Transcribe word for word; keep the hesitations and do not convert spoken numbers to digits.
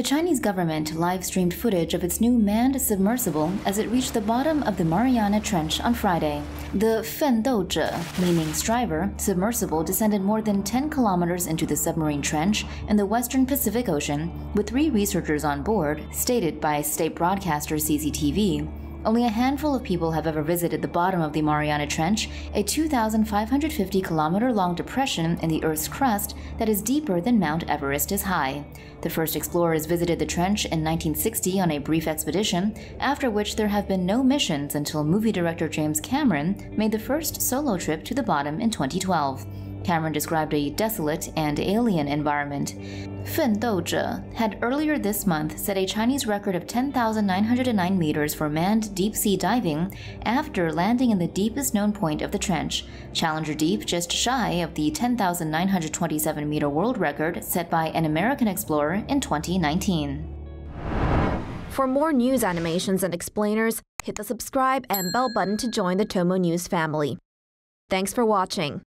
The Chinese government live-streamed footage of its new manned submersible as it reached the bottom of the Mariana Trench on Friday. The Fendouzhe, meaning striver, submersible descended more than ten kilometers into the submarine trench in the western Pacific Ocean with three researchers on board, stated by state broadcaster C C T V. Only a handful of people have ever visited the bottom of the Mariana Trench, a two thousand five hundred fifty kilometer long depression in the Earth's crust that is deeper than Mount Everest is high. The first explorers visited the trench in nineteen sixty on a brief expedition, after which there have been no missions until movie director James Cameron made the first solo trip to the bottom in twenty twelve. Cameron described a desolate and alien environment. Fendouzhe had earlier this month set a Chinese record of ten thousand nine hundred nine meters for manned deep-sea diving after landing in the deepest known point of the trench, Challenger Deep, just shy of the ten thousand nine hundred twenty-seven meter world record set by an American explorer in twenty nineteen. For more news animations and explainers, hit the subscribe and bell button to join the Tomo News family. Thanks for watching.